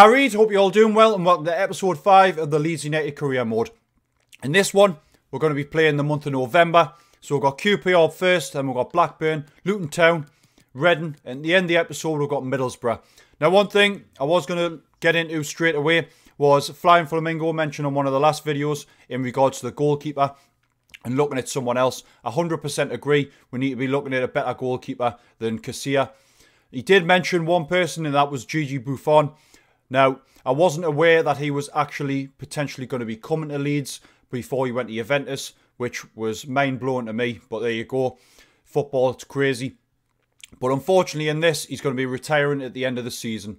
I read, hope you're all doing well, and welcome to episode 5 of the Leeds United Career Mode. In this one, we're going to be playing the month of November. So we've got QPR first, then we've got Blackburn, Luton Town, Redden, and at the end of the episode we've got Middlesbrough. Now one thing I was going to get into straight away was Flying Flamingo mentioned on one of the last videos in regards to the goalkeeper and looking at someone else. 100% agree, we need to be looking at a better goalkeeper than Casillas. He did mention one person and that was Gigi Buffon. Now, I wasn't aware that he was actually potentially going to be coming to Leeds before he went to Juventus, which was mind-blowing to me, but there you go. Football, it's crazy. But unfortunately in this, he's going to be retiring at the end of the season.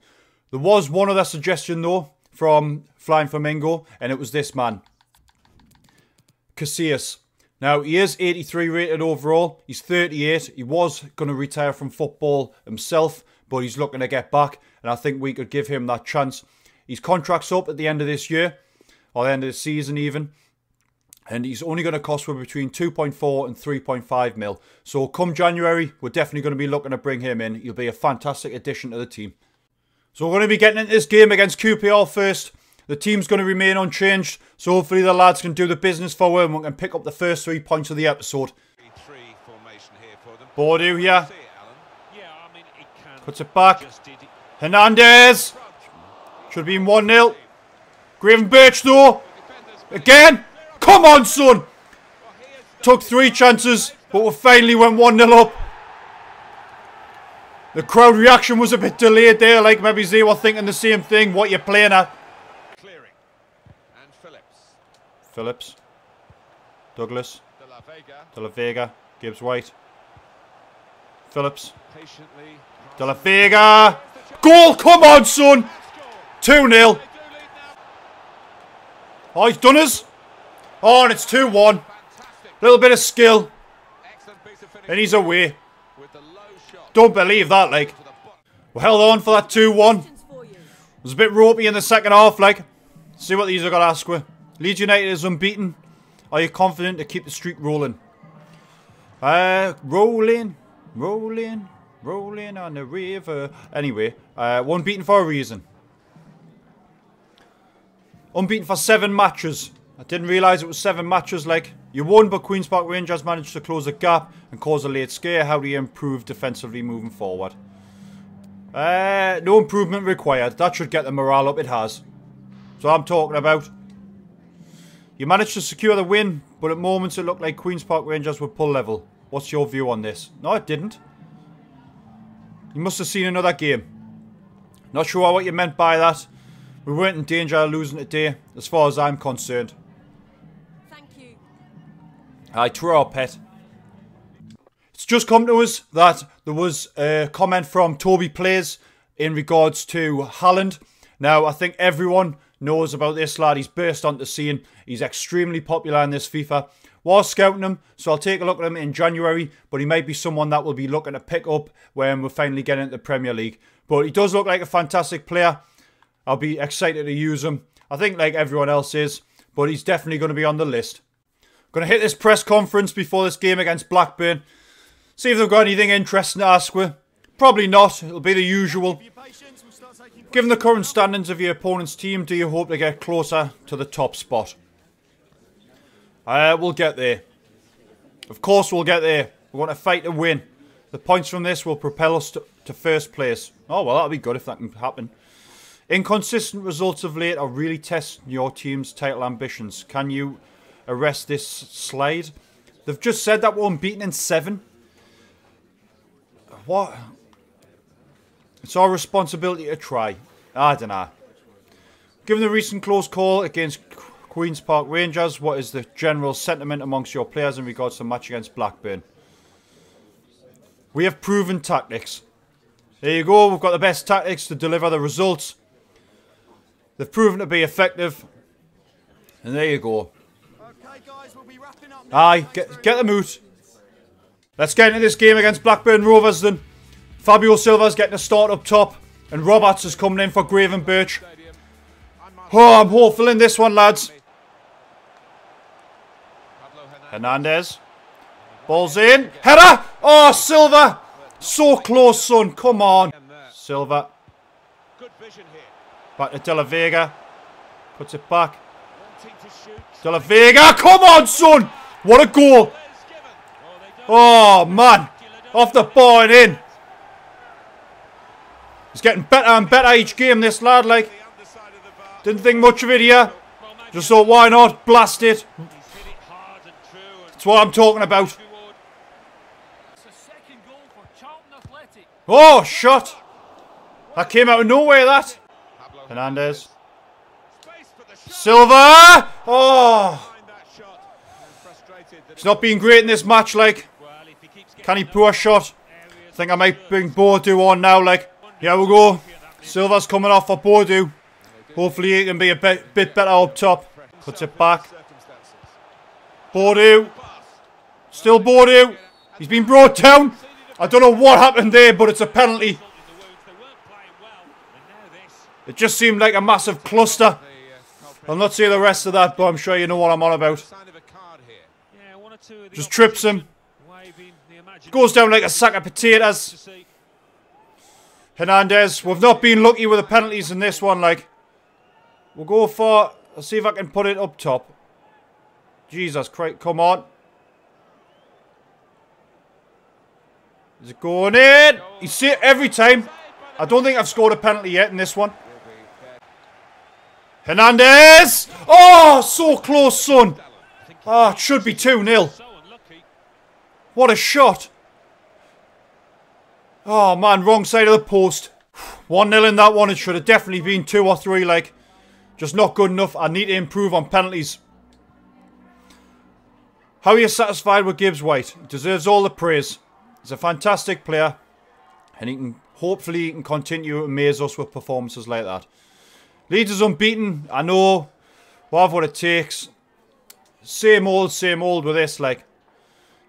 There was one other suggestion though, from Flying Flamingo, and it was this man. Casillas. Now, he is 83 rated overall. He's 38. He was going to retire from football himself, but he's looking to get back, and I think we could give him that chance. His contract's up at the end of this year, or the end of the season even, and he's only going to cost between 2.4 and 3.5 mil. So come January, we're definitely going to be looking to bring him in. He'll be a fantastic addition to the team. So we're going to be getting into this game against QPR first. The team's going to remain unchanged, so hopefully the lads can do the business for him and we can pick up the first 3 points of the episode. Bordeaux here. Puts it back. Hernandez! Should have been 1-0. Gravenberch though. Again! Come on, son! Took 3 chances, but we finally went 1-0 up. The crowd reaction was a bit delayed there, like maybe they were thinking the same thing, what you're playing at. And Phillips. Douglas. De La Vega. Gibbs White. Phillips. De La Vega. Goal! Come on, son! 2-0. Oh, he's done us. Oh, and it's 2-1. Little bit of skill. And he's away. Don't believe that, like. We held on for that 2-1. It was a bit ropey in the second half, like. See what these are going to ask for. Leeds United is unbeaten. Are you confident to keep the streak rolling? Rolling on the river. Anyway, we're unbeaten for a reason. Unbeaten for 7 matches. I didn't realise it was 7 matches, like. You won, but Queen's Park Rangers managed to close the gap and cause a late scare. How do you improve defensively moving forward? No improvement required. That should get the morale up. It has. So I'm talking about. You managed to secure the win, but at moments it looked like Queen's Park Rangers would pull level. What's your view on this? No, it didn't. You must have seen another game. Not sure what you meant by that. We weren't in danger of losing today, as far as I'm concerned. Thank you. Aye, true our pet. It's just come to us that there was a comment from Toby Plays in regards to Haaland. Now, I think everyone knows about this lad. He's burst onto the scene. He's extremely popular in this FIFA. We're scouting him, so I'll take a look at him in January, but he might be someone that we'll be looking to pick up when we finally get into the Premier League. But he does look like a fantastic player. I'll be excited to use him. I think like everyone else is, but he's definitely going to be on the list. Going to hit this press conference before this game against Blackburn. See if they've got anything interesting to ask with. Probably not. It'll be the usual. Given the current standings of your opponent's team, do you hope to get closer to the top spot? We'll get there. Of course we'll get there. We want to fight to win. The points from this will propel us to first place. Oh, well, that'll be good if that can happen. Inconsistent results of late are really testing your team's title ambitions. Can you arrest this slide? They've just said that we're unbeaten in 7. What? It's our responsibility to try. I don't know. Given the recent close call against Queen's Park Rangers, what is the general sentiment amongst your players in regards to the match against Blackburn? We have proven tactics. There you go, we've got the best tactics to deliver the results. They've proven to be effective. And there you go. Okay, guys, we'll be wrapping up now. Aye, get them out. Let's get into this game against Blackburn Rovers then. Fabio Silva's getting a start up top. And Roberts is coming in for Gravenberch. Oh, I'm hopeful in this one, lads. Hernandez. Ball's in. Header! Oh, Silva! So close, son. Come on. Silva. Back to De La Vega. Puts it back. De La Vega. Come on, son. What a goal. Oh, man. Off the ball and in. He's getting better and better each game, this lad, like. Didn't think much of it here. Just thought, why not? Blast it. That's what I'm talking about. Oh, shot. That came out of nowhere, that. Hernandez. Silva! Oh! He's not been great in this match, like. Can he pour a shot? I think I might bring Bordeaux on now, like. Here we go. Silva's coming off for Bordeaux. Hopefully he can be a bit better up top. Puts it back. Bordeaux. Still Bordeaux. He's been brought down. I don't know what happened there, but it's a penalty. It just seemed like a massive cluster. I'll not see the rest of that, but I'm sure you know what I'm on about. Just trips him. Goes down like a sack of potatoes. Hernandez. We've not been lucky with the penalties in this one, like. We'll go for... I'll see if I can put it up top. Jesus Christ. Come on. Is it going in? You see it every time. I don't think I've scored a penalty yet in this one. Hernandez! Oh, so close, son. Ah, oh, it should be 2-0. What a shot. Oh, man, wrong side of the post. 1-0 in that one. It should have definitely been 2 or 3, like. Just not good enough. I need to improve on penalties. How are you satisfied with Gibbs White? He deserves all the praise. He's a fantastic player. And he can... Hopefully he can continue to amaze us with performances like that. Leeds is unbeaten. I know. We'll have what it takes. Same old with this, like.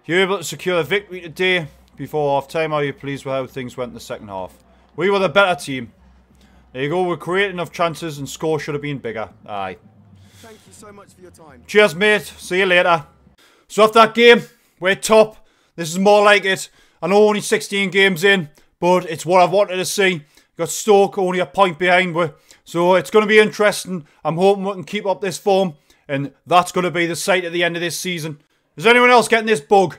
You're able to secure a victory today before half-time. Are you pleased with how things went in the second half? We were the better team. There you go. We created enough chances and score should have been bigger. Aye. Thank you so much for your time. Cheers, mate. See you later. So after that game, we're top. This is more like it. I know only 16 games in. But it's what I wanted to see. Got Stoke only a point behind me. So it's going to be interesting. I'm hoping we can keep up this form. And that's going to be the sight at the end of this season. Is anyone else getting this bug?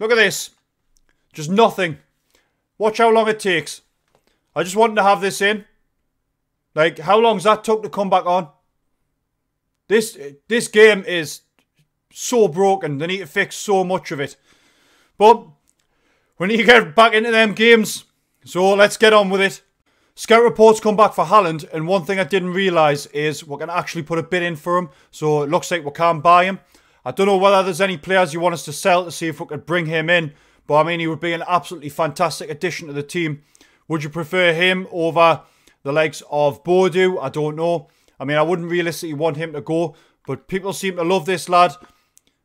Look at this. Just nothing. Watch how long it takes. I just wanted to have this in. Like, how long's that took to come back on? This game is so broken. They need to fix so much of it. But... we need to get back into them games. So let's get on with it. Scout reports come back for Haaland. And one thing I didn't realise is we're going to actually put a bid in for him. So it looks like we can buy him. I don't know whether there's any players you want us to sell to see if we could bring him in. But I mean, he would be an absolutely fantastic addition to the team. Would you prefer him over the likes of Bordeaux? I don't know. I mean, I wouldn't realistically want him to go. But people seem to love this lad.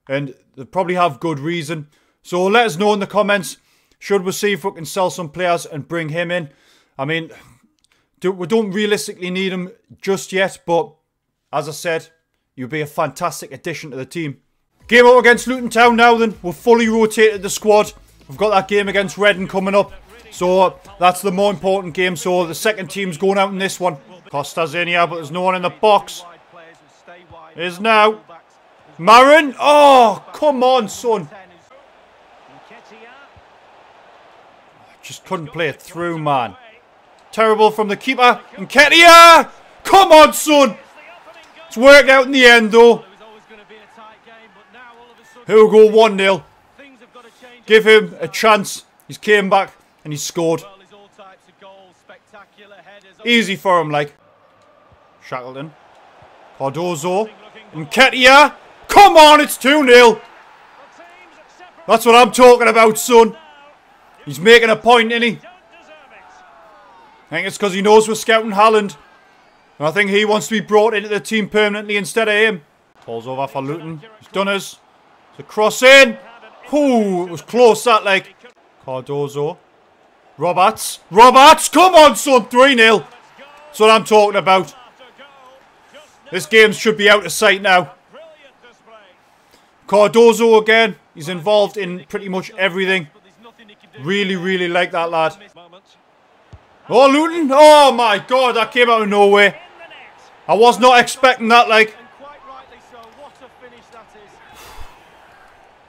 And they probably have good reason. So let us know in the comments. Should we see if we can sell some players and bring him in? I mean, we don't realistically need him just yet, but as I said, you'll be a fantastic addition to the team. Game up against Luton Town now then. We've fully rotated the squad. We've got that game against Redden coming up. So that's the more important game. So the second team's going out in this one. Costa's in here, but there's no one in the box. Is now. Marin. Oh, come on, son. Just couldn't play it through, man. Terrible from the keeper. Nketiah! Come on, son! It's worked out in the end, though. He'll go 1-0. Give him a chance. He's came back and he scored. Easy for him, like. Shackleton. Cardozo. Nketiah! Come on, it's 2-0. That's what I'm talking about, son. He's making a point, isn't he? I think it's because he knows we're scouting Haaland. And I think he wants to be brought into the team permanently instead of him. Ball's over for Luton. He's done us. It's a cross in. Ooh, it was close that, like. Cardozo. Roberts. Roberts! Come on, son! 3-0. That's what I'm talking about. This game should be out of sight now. Cardozo again. He's involved in pretty much everything. Really, really like that lad. Oh, Luton. Oh, my God. That came out of nowhere. I was not expecting that, like. And quite rightly so. What a finish that is.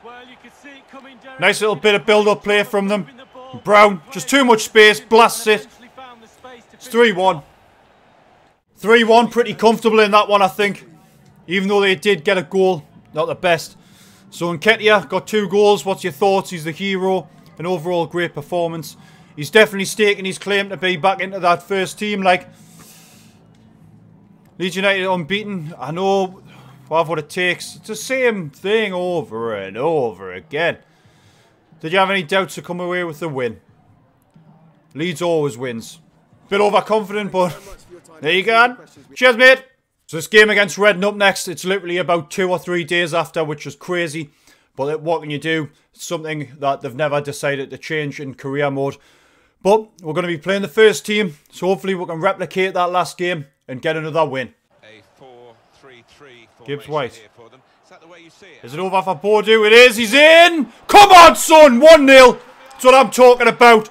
Well, you could see it coming down. Nice little bit of build-up play from them. Brown, just too much space, blasts it. It's 3-1. 3-1 pretty comfortable in that one, I think. Even though they did get a goal, not the best. So Nketiah got 2 goals. What's your thoughts? He's the hero. An overall great performance. He's definitely staking his claim to be back into that first team. Like, Leeds United unbeaten. I know we'll have what it takes. It's the same thing over and over again. Did you have any doubts to come away with the win? Leeds always wins. Bit overconfident, but there you go. Cheers, mate. So this game against Redden up next, it's literally about 2 or 3 days after, which is crazy. But what can you do? It's something that they've never decided to change in career mode. But we're going to be playing the first team, so hopefully we can replicate that last game and get another win. A 4-3-3 Gibbs White. For them. Is that the way you see it? Is it over for Bordeaux? It is. He's in. Come on, son. 1-0. That's what I'm talking about.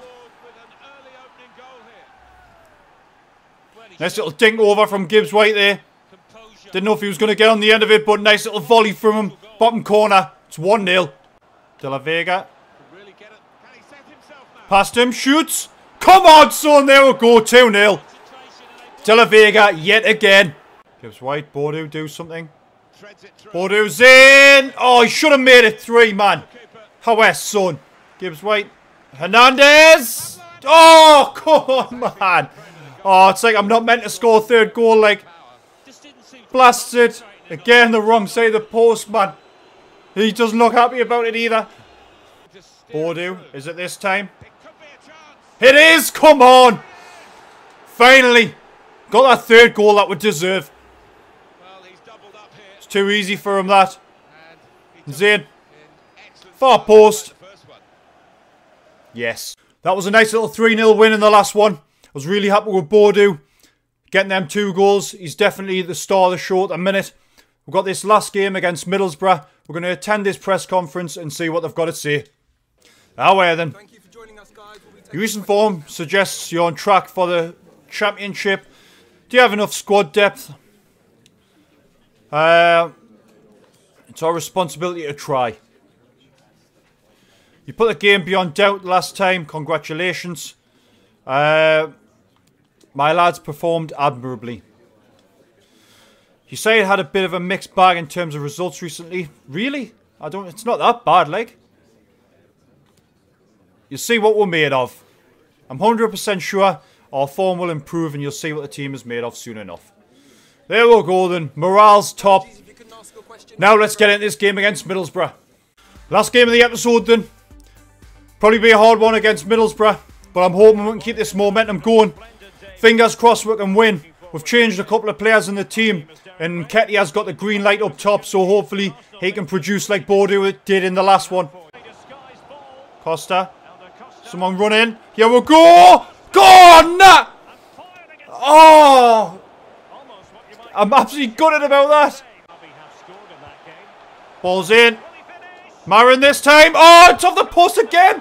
Nice little dink over from Gibbs White there. Didn't know if he was going to get on the end of it, but nice little volley from him. Bottom corner. It's 1-0. De La Vega. Past him. Shoots. Come on, son. There we go. 2-0. De La Vega yet again. Gibbs White. Bordeaux do something. Bordeaux's in. Oh, he should have made it 3, man. Howes, son. Gibbs White. Hernandez. Oh, come on, man. Oh, it's like I'm not meant to score 3rd goal, like. Blasted. Again, the wrong side of the post, man. He doesn't look happy about it either. Bordeaux, is it this time? It is! Come on! Finally! Got that 3rd goal that would deserve. It's too easy for him, that. Zane. Far post. Yes. That was a nice little 3-0 win in the last one. I was really happy with Bordeaux. Getting them 2 goals. He's definitely the star of the show at the minute. We've got this last game against Middlesbrough. We're going to attend this press conference and see what they've got to say. Ah, well then. You for us, guys. Your recent form suggests you're on track for the championship. Do you have enough squad depth? It's our responsibility to try. You put the game beyond doubt last time. Congratulations. My lads performed admirably. You say it had a bit of a mixed bag in terms of results recently. Really? I don't. It's not that bad, like. You'll see what we're made of. I'm 100% sure our form will improve and you'll see what the team is made of soon enough. There we'll go then. Morale's top. Now let's get into this game against Middlesbrough. Last game of the episode then. Probably be a hard one against Middlesbrough. But I'm hoping we can keep this momentum going. Fingers crossed we can win. We've changed a couple of players in the team. And Nketiah's got the green light up top. So hopefully he can produce like Bordeaux did in the last one. Costa. Someone run in. Here we go. Go on that. Oh. I'm absolutely gutted about that. Ball's in. Marin this time. Oh, it's off the post again.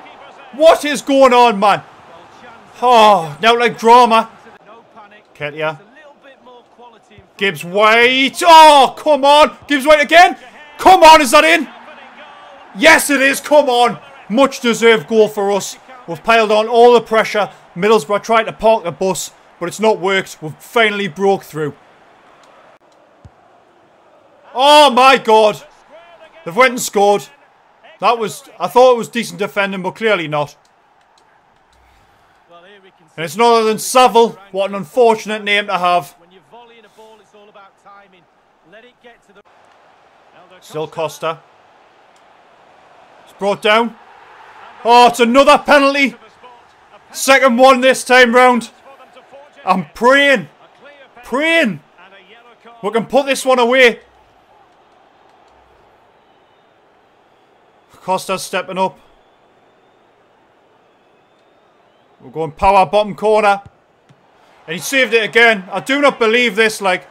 What is going on, man? Oh, now like drama. Nketiah. Gibbs White. Oh, come on. Gibbs White again. Come on, is that in? Yes, it is. Come on. Much deserved goal for us. We've piled on all the pressure. Middlesbrough tried to park the bus, but it's not worked. We've finally broke through. Oh, my God. They've went and scored. That was, I thought it was decent defending, but clearly not. And it's none other than Saville. What an unfortunate name to have. Still Costa. It's brought down. Oh, it's another penalty. 2nd one this time round. I'm praying. Praying. We can put this one away. Costa's stepping up. We're going power bottom corner. And he saved it again. I do not believe this, like.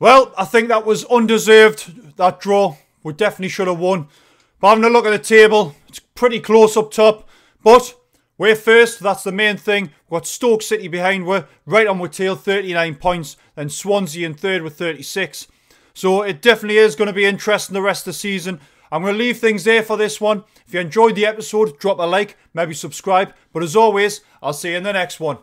Well, I think that was undeserved, that draw. We definitely should have won. But having a look at the table, it's pretty close up top. But We're first, that's the main thing. We've got Stoke City behind, we're right on with tail, 39 points. Then Swansea in third with 36. So it definitely is going to be interesting the rest of the season. I'm going to leave things there for this one. If you enjoyed the episode, drop a like, maybe subscribe. But as always, I'll see you in the next one.